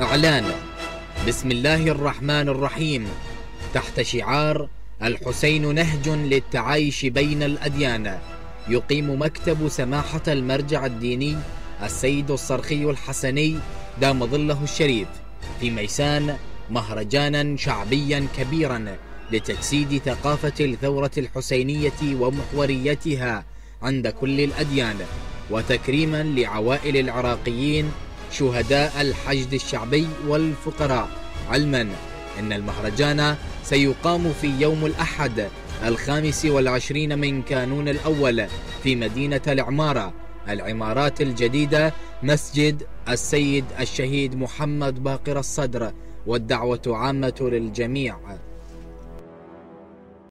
إعلان بسم الله الرحمن الرحيم تحت شعار الحسين نهج للتعايش بين الأديان، يقيم مكتب سماحة المرجع الديني السيد الصرخي الحسني دام ظله الشريف في ميسان مهرجانا شعبيا كبيرا لتجسيد ثقافة الثورة الحسينية ومحوريتها عند كل الأديان، وتكريما لعوائل العراقيين شهداء الحشد الشعبي والفقراء، علما أن المهرجان سيقام في يوم الأحد 25 من كانون الأول في مدينة العمارة، العمارات الجديدة، مسجد السيد الشهيد محمد باقر الصدر، والدعوة عامة للجميع.